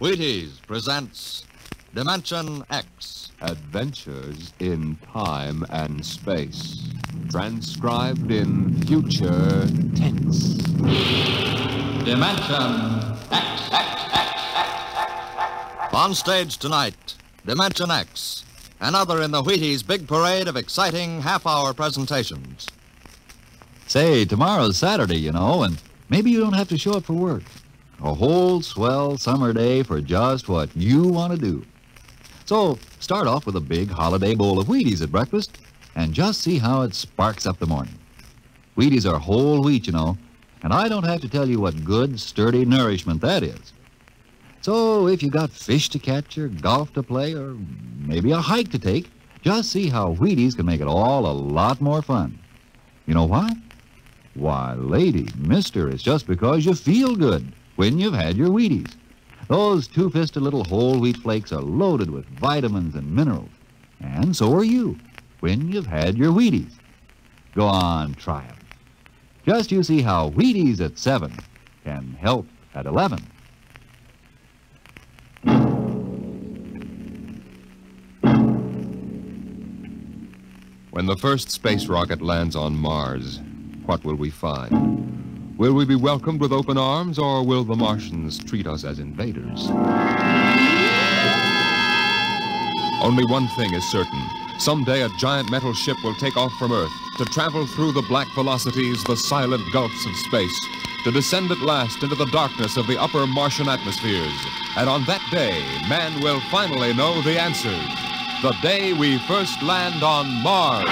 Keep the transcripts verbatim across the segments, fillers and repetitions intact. Wheaties presents Dimension X. Adventures in Time and Space. Transcribed in future tense. Dimension X. X, X, X, X. On stage tonight, Dimension X. Another in the Wheaties' big parade of exciting half-hour presentations. Say, tomorrow's Saturday, you know, and maybe you don't have to show up for work. A whole swell summer day for just what you want to do. So, start off with a big holiday bowl of Wheaties at breakfast and just see how it sparks up the morning. Wheaties are whole wheat, you know, and I don't have to tell you what good, sturdy nourishment that is. So, if you got fish to catch or golf to play or maybe a hike to take, just see how Wheaties can make it all a lot more fun. You know why? Why, lady, mister, it's just because you feel good when you've had your Wheaties. Those two-fisted little whole wheat flakes are loaded with vitamins and minerals. And so are you when you've had your Wheaties. Go on, try them. Just you see how Wheaties at seven can help at eleven. When the first space rocket lands on Mars, what will we find? Will we be welcomed with open arms, or will the Martians treat us as invaders? Only one thing is certain. Someday a giant metal ship will take off from Earth to travel through the black velocities, the silent gulfs of space, to descend at last into the darkness of the upper Martian atmospheres. And on that day, man will finally know the answers. The day we first land on Mars.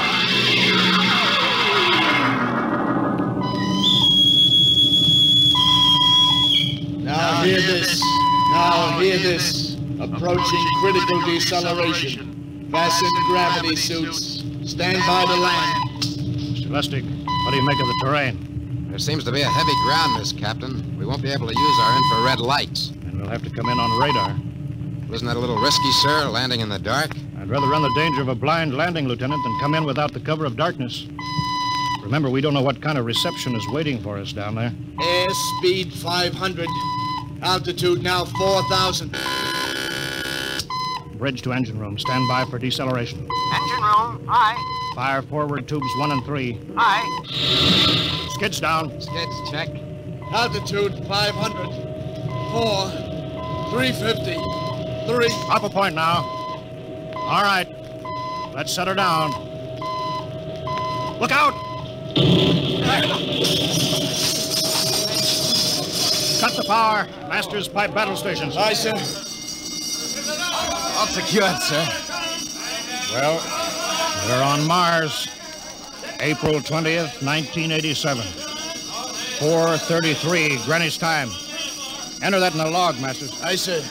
Now hear this. Now hear this. Approaching critical deceleration. Fasten gravity suits. Stand by to land. Mister Lustig, what do you make of the terrain? There seems to be a heavy ground, Miss Captain. We won't be able to use our infrared lights. And we'll have to come in on radar. Isn't that a little risky, sir, landing in the dark? I'd rather run the danger of a blind landing, Lieutenant, than come in without the cover of darkness. Remember, we don't know what kind of reception is waiting for us down there. Air speed five hundred. Altitude now four thousand. Bridge to engine room. Stand by for deceleration. Engine room, aye. Fire forward tubes one and three. Aye. Skids down. Skids, check. Altitude five hundred. Four. three fifty. Three. Up a point now. All right. Let's set her down. Look out! Cut the power. Masters pipe battle stations. Aye, sir. All secured, sir. Well, we're on Mars. April twentieth, nineteen eighty-seven. four thirty-three, Greenwich time. Enter that in the log, Masters. Aye, sir.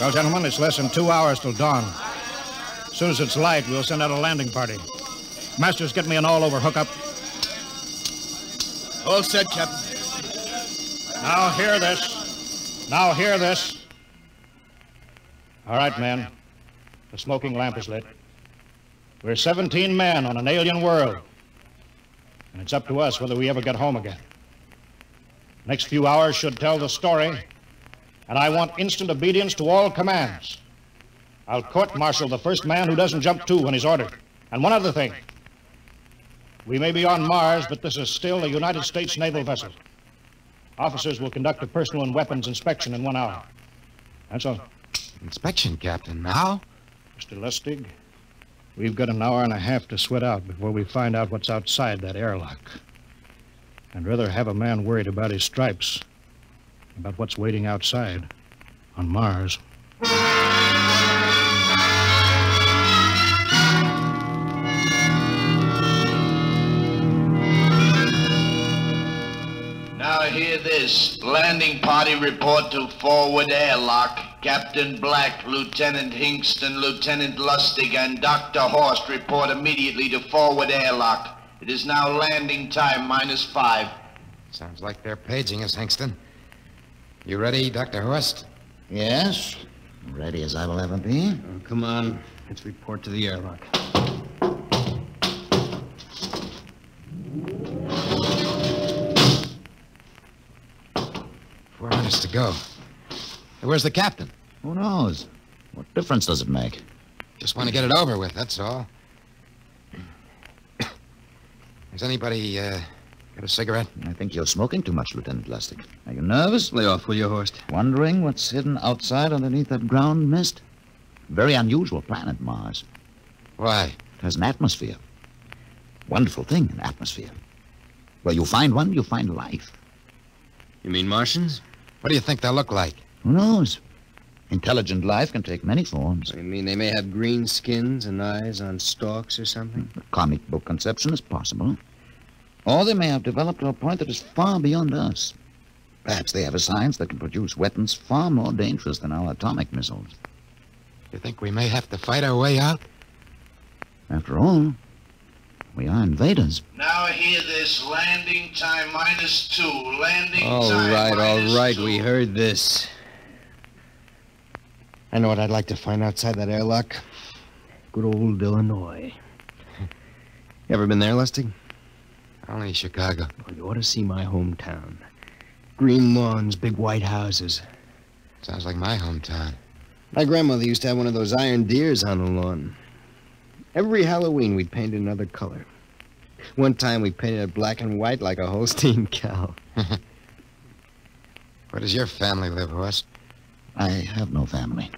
Well, gentlemen, it's less than two hours till dawn. As soon as it's light, we'll send out a landing party. Masters, get me an all-over hookup. All set, Captain. Now hear this. Now hear this. All right, men. The smoking lamp is lit. We're seventeen men on an alien world. And it's up to us whether we ever get home again. Next few hours should tell the story. And I want instant obedience to all commands. I'll court-martial the first man who doesn't jump to when he's ordered. And one other thing. We may be on Mars, but this is still a United States naval vessel. Officers will conduct a personal and weapons inspection in one hour. That's all. Inspection, Captain, now? Mister Lustig, we've got an hour and a half to sweat out before we find out what's outside that airlock. I'd rather have a man worried about his stripes about what's waiting outside on Mars. Now hear this. Landing party report to forward airlock. Captain Black, Lieutenant Hingston, Lieutenant Lustig, and Doctor Horst report immediately to forward airlock. It is now landing time, minus five. Sounds like they're paging us, Hingston. You ready, Doctor Horst? Yes. Ready as I will ever be. Oh, come on. Let's report to the airlock. Four minutes to go. Hey, where's the captain? Who knows? What difference does it make? Just want to get it over with, that's all. Has anybody uh, got a cigarette? I think you're smoking too much, Lieutenant Lustig. Are you nervous? Lay off, will you, Horst? Wondering what's hidden outside underneath that ground mist? Very unusual planet, Mars. Why? It has an atmosphere. Wonderful thing, an atmosphere. Where you find one, you find life. You mean Martians? What do you think they'll look like? Who knows? Intelligent life can take many forms. You mean they may have green skins and eyes on stalks or something? A comic book conception is possible. Or they may have developed to a point that is far beyond us. Perhaps they have a science that can produce weapons far more dangerous than our atomic missiles. You think we may have to fight our way out? After all, we are invaders. Now hear this. Landing time minus two. Landing all time right, minus All right, all right. We heard this. I know what I'd like to find outside that airlock. Good old Illinois. You ever been there, Lustig? Only Chicago. Well, you ought to see my hometown. Green lawns, big white houses. Sounds like my hometown. My grandmother used to have one of those iron deers on the lawn. Every Halloween, we'd paint it another color. One time, we painted it black and white like a Holstein cow. Where does your family live, Horst? I have no family.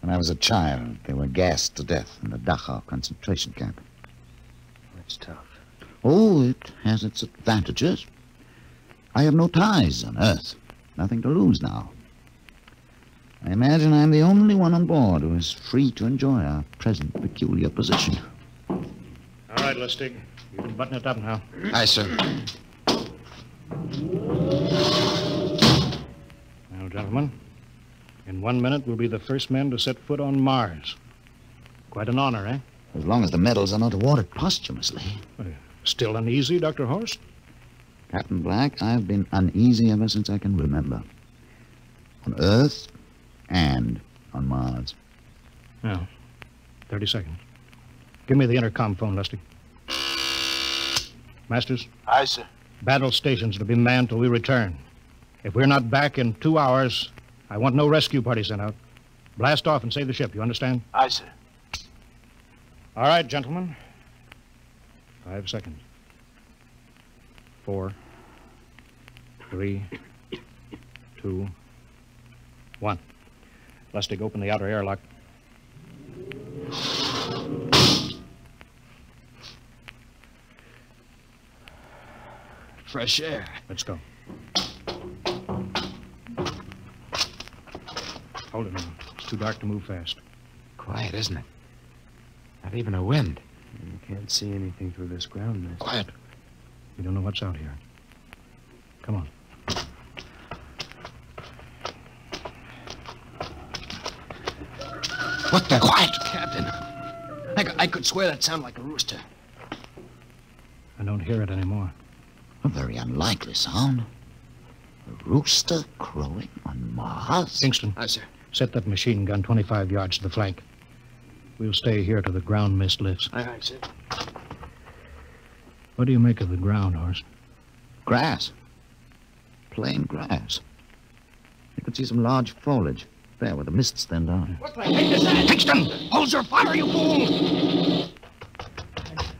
When I was a child, they were gassed to death in the Dachau concentration camp. That's tough. Oh, it has its advantages. I have no ties on Earth. Nothing to lose now. I imagine I'm the only one on board who is free to enjoy our present peculiar position. All right, Lustig. You can button it up now. Aye, sir. Now, gentlemen, in one minute we'll be the first men to set foot on Mars. Quite an honor, eh? As long as the medals are not awarded posthumously. Well, still uneasy, Doctor Horst? Captain Black, I've been uneasy ever since I can remember. On Earth... and on Mars. Now, thirty seconds. Give me the intercom phone, Lustig. Masters? Aye, sir. Battle stations to be manned till we return. If we're not back in two hours, I want no rescue party sent out. Blast off and save the ship, you understand? Aye, sir. All right, gentlemen. Five seconds. Four. Three. Two. One. Lustig, open the outer airlock. Fresh air. Let's go. Hold it now. It's too dark to move fast. Quiet, isn't it? Not even a wind. You can't see anything through this ground mist. Quiet. You don't know what's out here. Come on. What the... Quiet, Captain. I, I could swear that sounded like a rooster. I don't hear it anymore. A very unlikely sound. A rooster crowing on Mars? Kingston. Aye, sir. Set that machine gun twenty-five yards to the flank. We'll stay here till the ground mist lifts. Aye, aye, sir. What do you make of the ground, Horst? Grass. Plain grass. You could see some large foliage. There, where the mists thinned out. What the heck is that? Kingston! Hold your fire, you fool!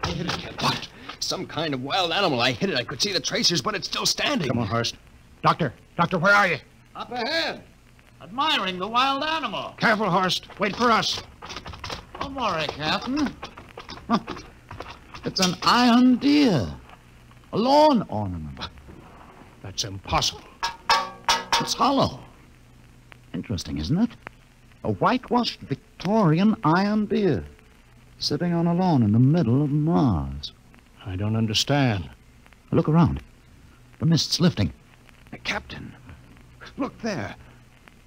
I hit it, Captain. What? Some kind of wild animal. I hit it. I could see the tracers, but it's still standing. Come on, Horst. Doctor, Doctor, where are you? Up ahead, admiring the wild animal. Careful, Horst. Wait for us. Don't worry, Captain. Huh. It's an iron deer. A lawn ornament. That's impossible. It's hollow. Interesting, isn't it? A whitewashed Victorian iron deer sitting on a lawn in the middle of Mars. I don't understand. Look around. The mist's lifting. Uh, Captain, look there.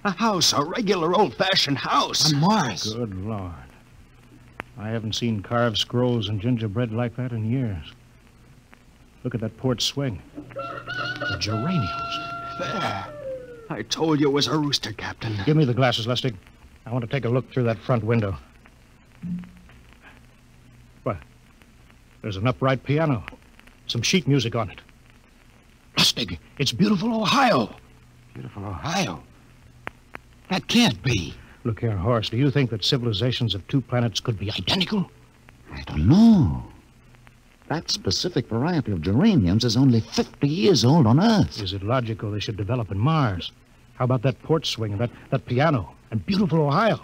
A house, a regular old-fashioned house. On Mars. Good Lord. I haven't seen carved scrolls and gingerbread like that in years. Look at that port swing. The geraniums. There. I told you it was a rooster, Captain. Give me the glasses, Lustig. I want to take a look through that front window. Well, there's an upright piano. Some sheet music on it. Lustig, it's beautiful Ohio. Beautiful Ohio? That can't be. Look here, Horace, do you think that civilizations of two planets could be identical? I don't know. That specific variety of geraniums is only fifty years old on Earth. Is it logical they should develop in Mars? How about that port swing and that, that piano and beautiful Ohio?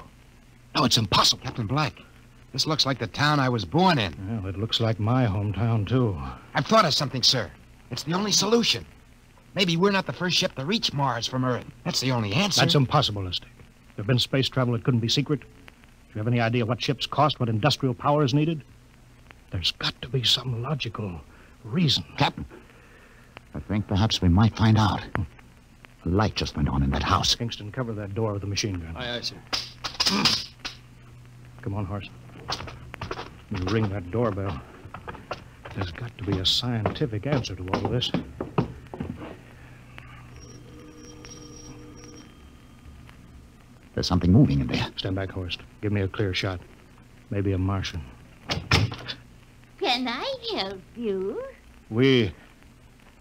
No, it's impossible. Captain Black, this looks like the town I was born in. Well, it looks like my hometown, too. I've thought of something, sir. It's the only solution. Maybe we're not the first ship to reach Mars from Earth. That's the only answer. That's impossible, Lustig. There've been space travel that couldn't be secret. Do you have any idea what ships cost, what industrial power is needed? There's got to be some logical reason. Captain, I think perhaps we might find out. A light just went on in that house. Kingston, cover that door with the machine gun. Aye, aye, sir. Come on, Horace. You ring that doorbell. There's got to be a scientific answer to all this. There's something moving in there. Stand back, Horst. Give me a clear shot. Maybe a Martian. Can I help you? We...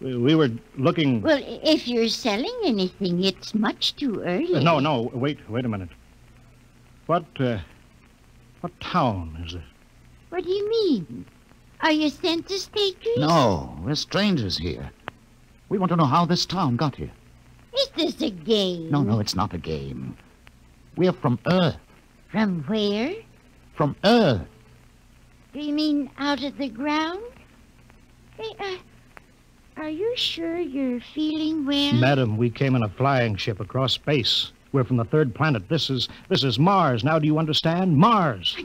We, we were looking... Well, if you're selling anything, it's much too early. Uh, no, no, wait, wait a minute. What, uh... What town is this? What do you mean? Are you census takers? No, we're strangers here. We want to know how this town got here. Is this a game? No, no, it's not a game. We're from Earth. From where? From Earth. Do you mean out of the ground? Hey, uh, are you sure you're feeling well? Madam, we came in a flying ship across space. We're from the third planet. This is this is Mars. Now do you understand? Mars.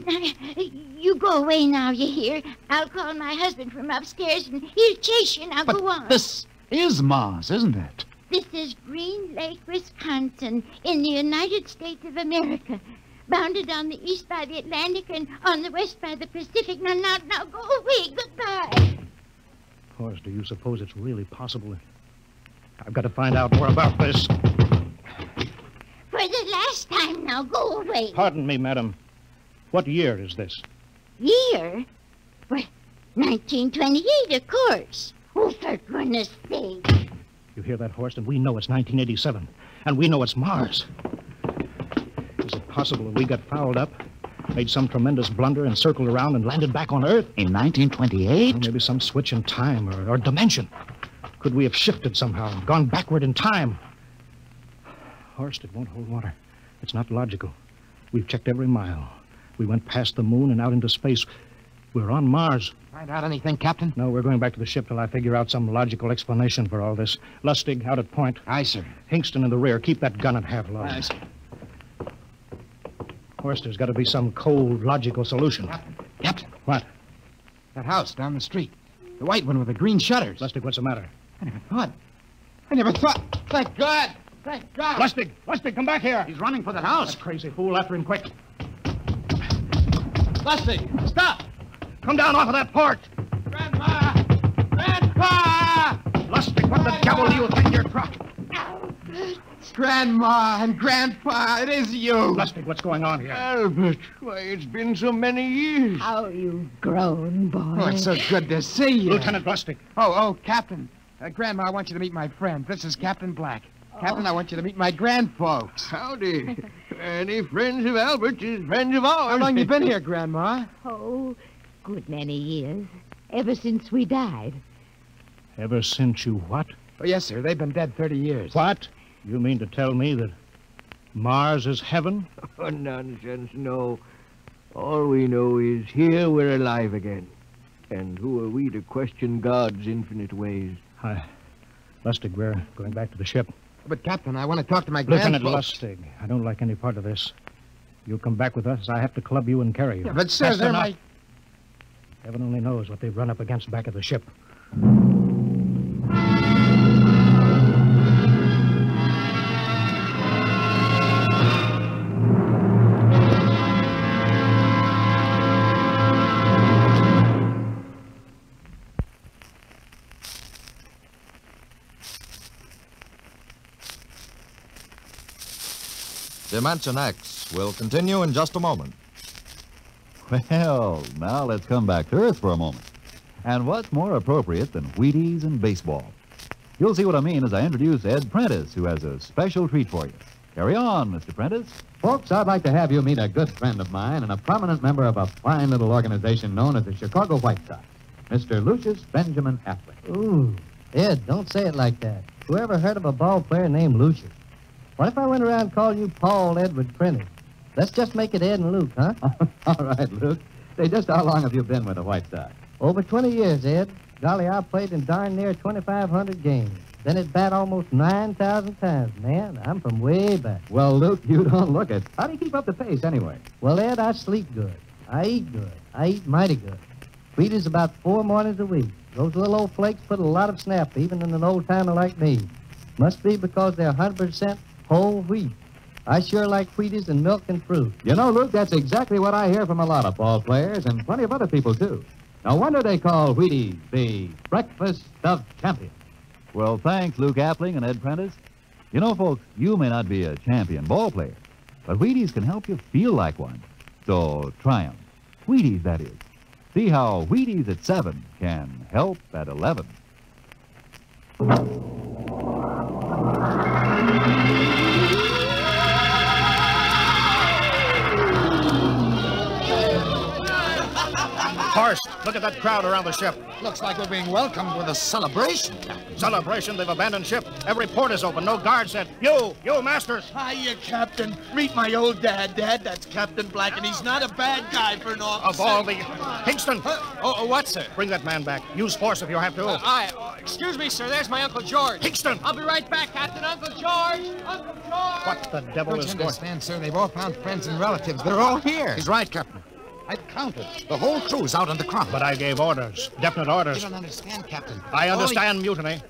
You go away now, you hear? I'll call my husband from upstairs and he'll chase you now. But go on. This is Mars, isn't it? This is Green Lake, Wisconsin, in the United States of America. Bounded on the east by the Atlantic and on the west by the Pacific. Now, now, now, go away. Goodbye. Horace, do you suppose it's really possible? I've got to find out more about this. For the last time now, go away. Pardon me, madam. What year is this? Year? Well, nineteen twenty-eight, of course. Oh, for goodness sake. You hear that, Horst? And we know it's nineteen eighty-seven. And we know it's Mars. Is it possible that we got fouled up, made some tremendous blunder and circled around and landed back on Earth? In nineteen twenty-eight? Well, maybe some switch in time or, or dimension. Could we have shifted somehow and gone backward in time? Horst, it won't hold water. It's not logical. We've checked every mile. We went past the moon and out into space. We're on Mars. Find out anything, Captain? No, we're going back to the ship till I figure out some logical explanation for all this. Lustig, out at point. Aye, sir. Hingston in the rear. Keep that gun at half load. Aye, sir. Horst, there's got to be some cold, logical solution. Captain. Captain. What? That house down the street. The white one with the green shutters. Lustig, what's the matter? I never thought. I never thought. Thank God. Thank God. Lustig. Lustig, come back here. He's running for that house. That crazy fool. After him, quick. Lustig, stop. Come down off of that port. Grandma! Grandpa! Lustig, what Grandma. The devil do you think you're trying? Grandma and Grandpa, it is you. Lustig, what's going on here? Albert, why, it's been so many years. How you've grown, boy. Oh, it's so good to see you. Lieutenant Lustig. Oh, oh, Captain. Uh, Grandma, I want you to meet my friend. This is Captain Black. Oh. Captain, I want you to meet my grandfolks. Howdy. Any friends of Albert's is friends of ours. How long you been here, Grandma? Oh... Good many years. Ever since we died. Ever since you what? Oh, yes, sir. They've been dead thirty years. What? You mean to tell me that Mars is heaven? Oh, nonsense, no. All we know is here we're alive again. And who are we to question God's infinite ways? Hi. Lustig, we're going back to the ship. But, Captain, I want to talk to my grandfather. Lieutenant Lustig, I don't like any part of this. You come back with us, I have to club you and carry you. Yeah, but, sir, they're my... Heaven only knows what they've run up against back of the ship. Dimension X will continue in just a moment. Well, now let's come back to Earth for a moment. And what's more appropriate than Wheaties and baseball? You'll see what I mean as I introduce Ed Prentice, who has a special treat for you. Carry on, Mister Prentice. Folks, I'd like to have you meet a good friend of mine and a prominent member of a fine little organization known as the Chicago White Sox, Mister Lucius Benjamin Affleck. Ooh, Ed, don't say it like that. Whoever heard of a ball player named Lucius? What if I went around calling you Paul Edward Prentice? Let's just make it Ed and Luke, huh? All right, Luke. Say, just how long have you been with the White Sox? Over twenty years, Ed. Golly, I played in darn near twenty-five hundred games. Been at bat almost nine thousand times, man. I'm from way back. Well, Luke, you don't look it. How do you keep up the pace, anyway? Well, Ed, I sleep good. I eat good. I eat mighty good. Wheaties about four mornings a week. Those little old flakes put a lot of snap, even in an old-timer like me. Must be because they're one hundred percent whole wheat. I sure like Wheaties and milk and fruit. You know, Luke, that's exactly what I hear from a lot of ball players and plenty of other people, too. No wonder they call Wheaties the breakfast of champions. Well, thanks, Luke Appling and Ed Prentice. You know, folks, you may not be a champion ball player, but Wheaties can help you feel like one. So try them. Wheaties, that is. See how Wheaties at seven can help at eleven. Horst, look at that crowd around the ship. Looks like we're being welcomed with a celebration, Captain. Celebration? They've abandoned ship. Every port is open. No guard set. You, you, Masters. Hiya, Captain. Meet my old dad. Dad, that's Captain Black, and he's not a bad guy for an officer. Of all the... Kingston. Huh? Oh, oh, what, sir? Bring that man back. Use force if you have to. Uh, I... Uh, excuse me, sir. There's my Uncle George. Kingston. I'll be right back, Captain. Uncle George. Uncle George. What the devil is going on? Don't you understand, sir? They've all found friends and relatives. They're all here. He's right, Captain. I've counted. The whole crew's out on the crop. But I gave orders. Definite orders. You don't understand, Captain. I understand Holy... mutiny.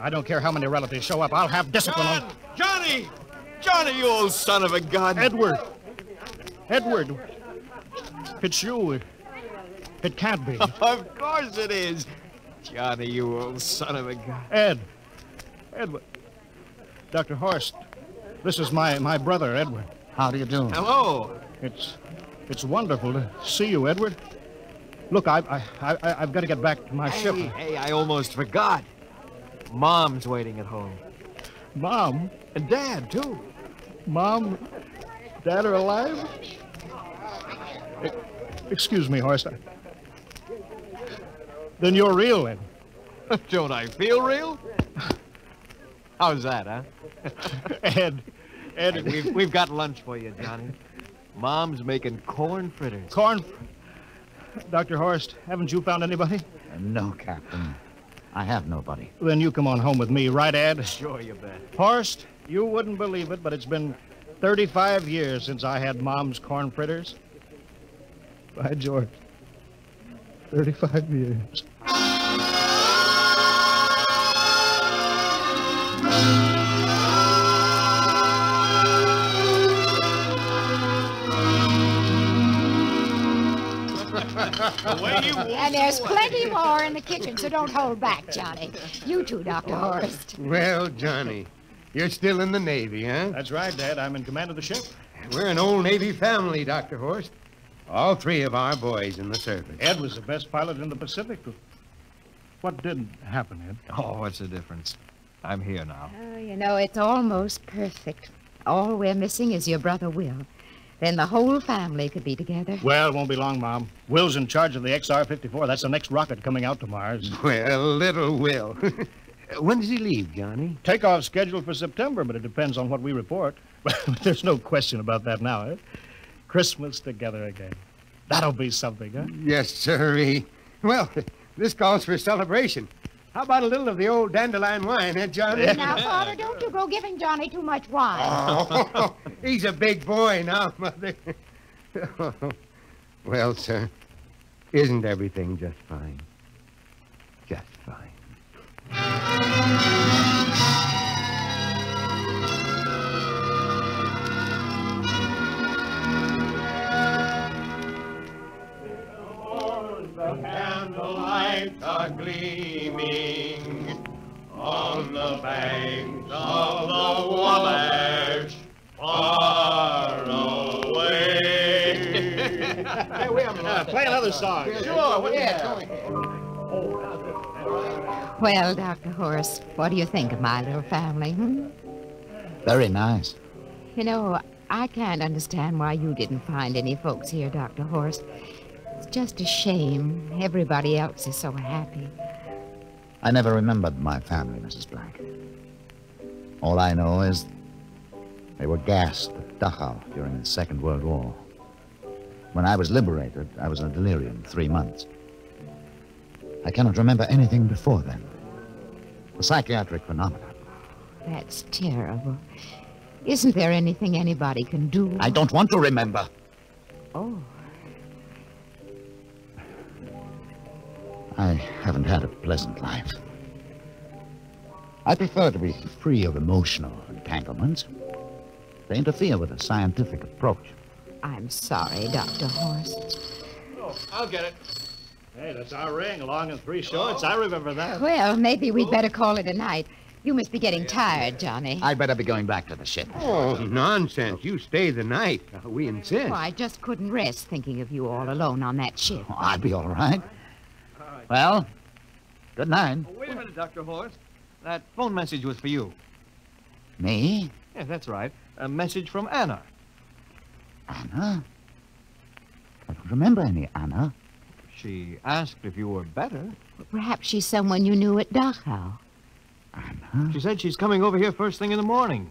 I don't care how many relatives show up. I'll have discipline John! on... Johnny! Johnny, you old son of a gun. Edward. Edward. It's you. It can't be. Of course it is. Johnny, you old son of a gun. Ed. Edward. Doctor Horst. This is my, my brother, Edward. How do you do? Hello. It's... It's wonderful to see you, Edward. Look, I, I, I, I've got to get back to my hey, ship. Hey, I almost forgot. Mom's waiting at home. Mom? And Dad, too. Mom, Dad are alive? I, excuse me, Horst. I, then you're real, Ed. Don't I feel real? How's that, huh? Ed, Ed. Hey, we've, we've got lunch for you, Johnny. Mom's making corn fritters. Corn... Doctor Horst, haven't you found anybody? Uh, no, Captain. I have nobody. Then you come on home with me, right, Ed? Sure, you bet. Horst, you wouldn't believe it, but it's been thirty-five years since I had Mom's corn fritters. By George. thirty-five years. And there's plenty more in the kitchen, so don't hold back, Johnny. You too, Doctor Horst. Well, Johnny, you're still in the Navy, huh? That's right, Dad. I'm in command of the ship. We're an old Navy family, Doctor Horst. All three of our boys in the service. Ed was the best pilot in the Pacific. What didn't happen, Ed? Oh, what's the difference? I'm here now. Oh, you know, it's almost perfect. All we're missing is your brother, Will. Then the whole family could be together. Well, it won't be long, Mom. Will's in charge of the X R fifty-four. That's the next rocket coming out to Mars. Well, little Will. When does he leave, Johnny? Takeoff's scheduled for September, but it depends on what we report. There's no question about that now, eh? Christmas together again. That'll be something, huh? Yes, sirree. Well, this calls for celebration. How about a little of the old dandelion wine, eh, Johnny? Now, Father, don't you go giving Johnny too much wine. Oh, he's a big boy now, Mother. Well, sir, isn't everything just fine? Just fine. The candlelights are gleaming on the banks of the Wabash, far away. Hey, wait a minute. Uh, play another song. Sure, sure. Yeah. Going? Well, Doctor Horace, what do you think of my little family? Hmm? Very nice. You know, I can't understand why you didn't find any folks here, Doctor Horst. It's just a shame. Everybody else is so happy. I never remembered my family, Missus Black. All I know is they were gassed at Dachau during the Second World War. When I was liberated, I was in a delirium three months. I cannot remember anything before then. A psychiatric phenomenon. That's terrible. Isn't there anything anybody can do? I don't want to remember. Oh. I haven't had a pleasant life. I prefer to be free of emotional entanglements. They interfere with a scientific approach. I'm sorry, Doctor Horst. Oh, I'll get it. Hey, that's our ring, long and three shorts. I remember that. Well, maybe we'd better call it a night. You must be getting tired, Johnny. I'd better be going back to the ship. Oh, nonsense. You stay the night. We insist. Oh, I just couldn't rest thinking of you all alone on that ship. Oh, I'd be all right. Well, good night. Oh, wait a minute, Doctor Horst. That phone message was for you. Me? Yeah, that's right. A message from Anna. Anna? I don't remember any Anna. She asked if you were better. Perhaps she's someone you knew at Dachau. Anna? She said she's coming over here first thing in the morning.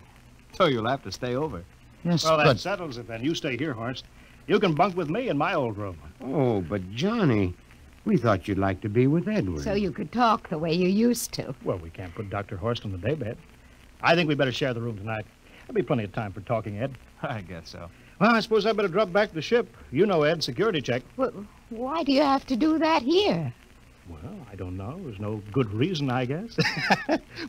So you'll have to stay over. Yes, well, but... that settles it, then. You stay here, Horst. You can bunk with me in my old room. Oh, but Johnny, we thought you'd like to be with Edward. So you could talk the way you used to. Well, we can't put Doctor Horst on the daybed. I think we better share the room tonight. There'll be plenty of time for talking, Ed. I guess so. Well, I suppose I better drop back to the ship. You know, Ed, security check. Well, why do you have to do that here? Well, I don't know. There's no good reason, I guess.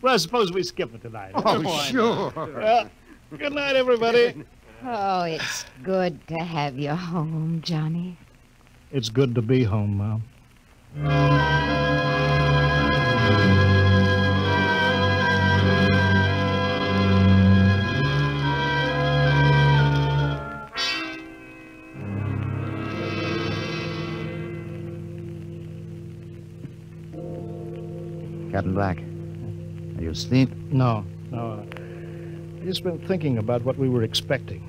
Well, I suppose we skip it tonight. Oh, sure. Well, good night, everybody. Oh, it's good to have you home, Johnny. It's good to be home, Mom. Captain Black, are you asleep? No, no. I've just been thinking about what we were expecting.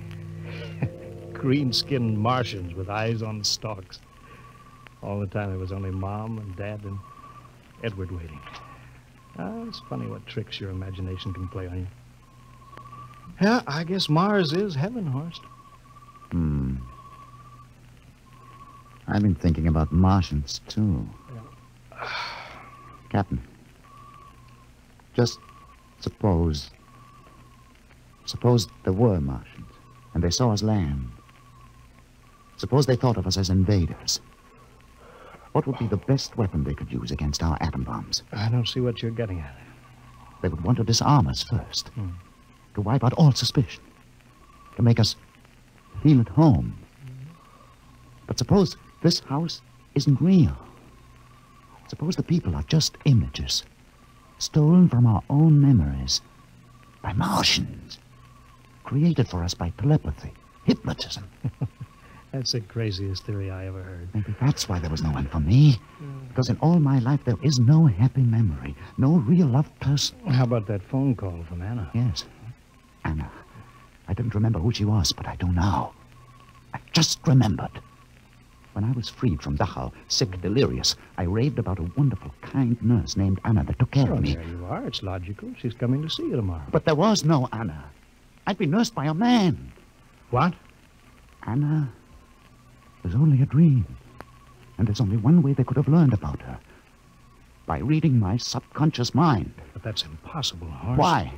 Green-skinned Martians with eyes on stalks. All the time, there was only Mom and Dad and Edward waiting. Oh, it's funny what tricks your imagination can play on you. Yeah, I guess Mars is heaven, Horst. Hmm. I've been thinking about Martians, too. Yeah. Captain, just suppose... Suppose there were Martians, and they saw us land. Suppose they thought of us as invaders. What would be the best weapon they could use against our atom bombs? I don't see what you're getting at. They would want to disarm us first. Hmm. To wipe out all suspicion. To make us feel at home. Hmm. But suppose this house isn't real. Suppose the people are just images. Stolen from our own memories. By Martians. Created for us by telepathy. Hypnotism. That's the craziest theory I ever heard. Maybe that's why there was no one for me. Because in all my life, there is no happy memory. No real loved person. How about that phone call from Anna? Yes. Anna. I didn't remember who she was, but I do now. I just remembered. When I was freed from Dachau, sick, delirious, I raved about a wonderful, kind nurse named Anna that took care well, of me. There you are. It's logical. She's coming to see you tomorrow. But there was no Anna. I'd be nursed by a man. What? Anna... It was only a dream. And there's only one way they could have learned about her. By reading my subconscious mind. But that's impossible, Horst. Why?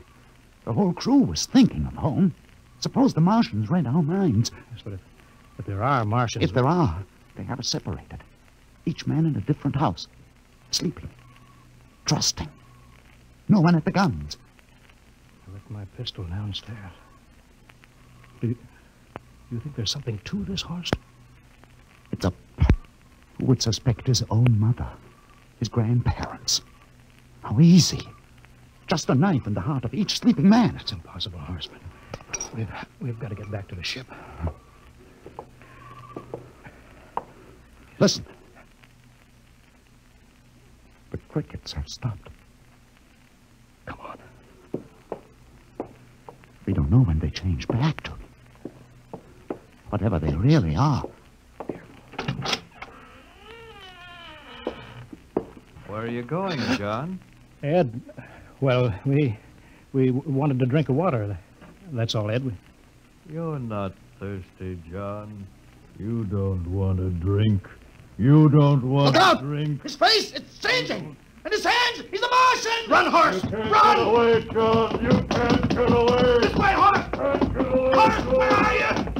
The whole crew was thinking of home. Suppose the Martians read our minds. Yes, but if, if there are Martians... If there are, they have us separated. Each man in a different house. Sleeping. Trusting. No one at the guns. I left my pistol downstairs. Do you, do you think there's something to this, Horst? It's a... Who would suspect his own mother? His grandparents? How easy. Just a knife in the heart of each sleeping man. It's impossible, Horst. We've, we've got to get back to the ship. Listen. The crickets have stopped. Come on. We don't know when they change back to them. Whatever they really are. Where are you going, John? Ed, well, we we wanted to drink of water. That's all, Ed. You're not thirsty, John. You don't want to drink. You don't want to drink. His face, it's changing. And his hands, he's a Martian. Run, horse. You can't Run. Get away, John. You can't get away. This way, horse. You can't get away, horse, where are you?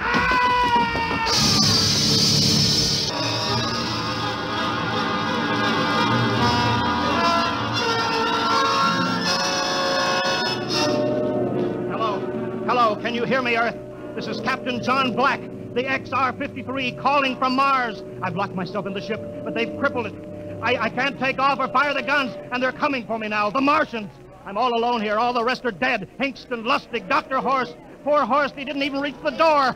Hello, can you hear me, Earth? This is Captain John Black, the X R fifty-three calling from Mars. I've locked myself in the ship, but they've crippled it. I, I can't take off or fire the guns, and they're coming for me now, the Martians. I'm all alone here. All the rest are dead. Hinkston, Lustig, Doctor Horst. Poor Horst, he didn't even reach the door.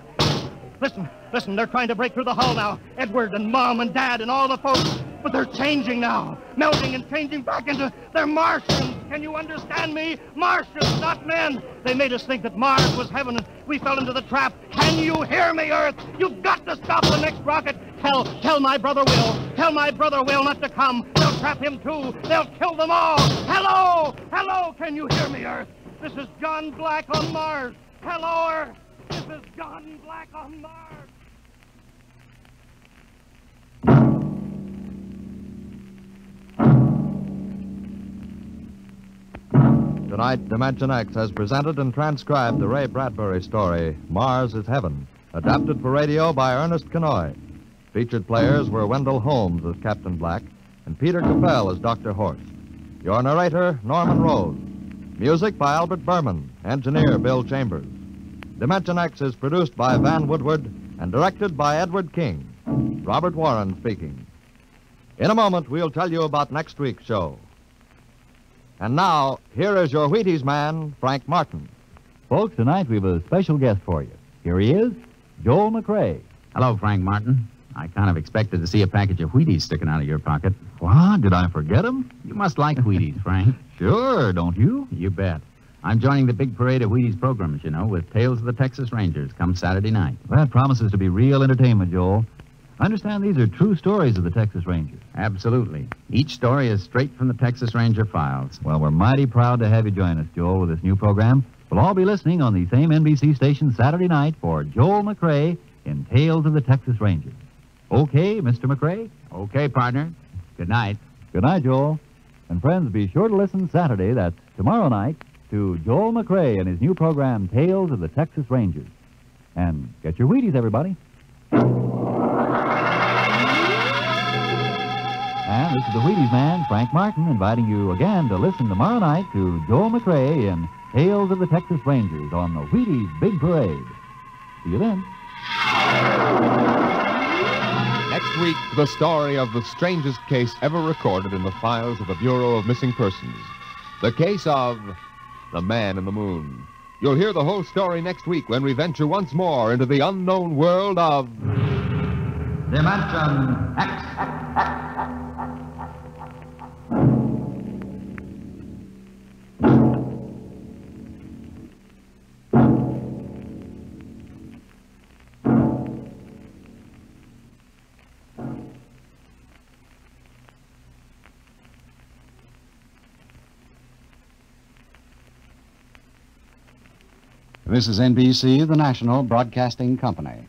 Listen, listen, they're trying to break through the hull now. Edward and Mom and Dad and all the folks. But they're changing now, melting and changing back into... They're Martians. Can you understand me? Martians, not men. They made us think that Mars was heaven, and we fell into the trap. Can you hear me, Earth? You've got to stop the next rocket. Tell, tell my brother Will. Tell my brother Will not to come. They'll trap him, too. They'll kill them all. Hello! Hello! Can you hear me, Earth? This is John Black on Mars. Hello, Earth. This is John Black on Mars. Tonight, Dimension X has presented and transcribed the Ray Bradbury story, Mars is Heaven, adapted for radio by Ernest Canoy. Featured players were Wendell Holmes as Captain Black and Peter Capel as Doctor Horst. Your narrator, Norman Rose. Music by Albert Berman, engineer Bill Chambers. Dimension X is produced by Van Woodward and directed by Edward King. Robert Warren speaking. In a moment, we'll tell you about next week's show. And now, here is your Wheaties man, Frank Martin. Folks, tonight we have a special guest for you. Here he is, Joel McCrea. Hello, Frank Martin. I kind of expected to see a package of Wheaties sticking out of your pocket. What? Did I forget them? You must like Wheaties, Frank. Sure, don't you? You bet. I'm joining the big parade of Wheaties programs, you know, with Tales of the Texas Rangers come Saturday night. Well, that promises to be real entertainment, Joel. I understand these are true stories of the Texas Rangers. Absolutely. Each story is straight from the Texas Ranger files. Well, we're mighty proud to have you join us, Joel, with this new program. We'll all be listening on the same N B C station Saturday night for Joel McCrea in Tales of the Texas Rangers. Okay, Mister McCrea? Okay, partner. Good night. Good night, Joel. And friends, be sure to listen Saturday, that's tomorrow night, to Joel McCrea and his new program, Tales of the Texas Rangers. And get your Wheaties, everybody. And this is the Wheaties man, Frank Martin, inviting you again to listen tomorrow night to Joel McCrea in Tales of the Texas Rangers on the Wheaties Big Parade. See you then. Next week, the story of the strangest case ever recorded in the files of the Bureau of Missing Persons. The case of the Man in the Moon. You'll hear the whole story next week when we venture once more into the unknown world of... Dimension X. This is N B C, the National Broadcasting Company.